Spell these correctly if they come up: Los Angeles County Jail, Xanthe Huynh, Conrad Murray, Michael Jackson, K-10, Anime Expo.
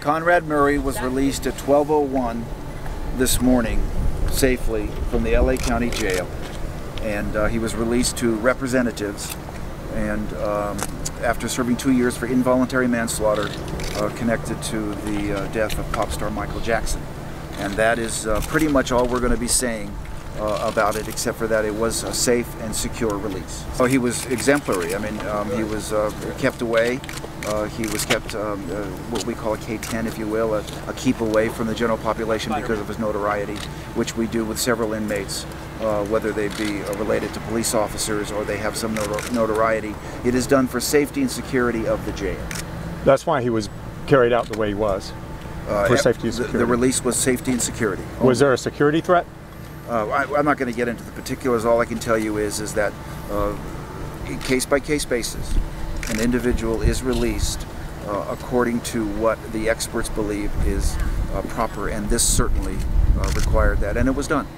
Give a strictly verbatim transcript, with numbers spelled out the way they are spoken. Conrad Murray was released at twelve oh one this morning safely from the L A County Jail, and uh, he was released to representatives and um, after serving two years for involuntary manslaughter uh, connected to the uh, death of pop star Michael Jackson. And that is uh, pretty much all we're going to be saying uh, about it, except for that it was a safe and secure release. So he was exemplary. I mean, um, he was uh, kept away. Uh, he was kept um, uh, what we call a K ten, if you will, a, a keep away from the general population because of his notoriety, which we do with several inmates, uh, whether they be uh, related to police officers or they have some notor notoriety. It is done for safety and security of the jail. That's why he was carried out the way he was. Uh, for safety and security. The, the release was safety and security. Only. Was there a security threat? Uh, I, I'm not going to get into the particulars. All I can tell you is is that uh, in case-by-case basis, an individual is released uh, according to what the experts believe is uh, proper, and this certainly uh, required that, and it was done.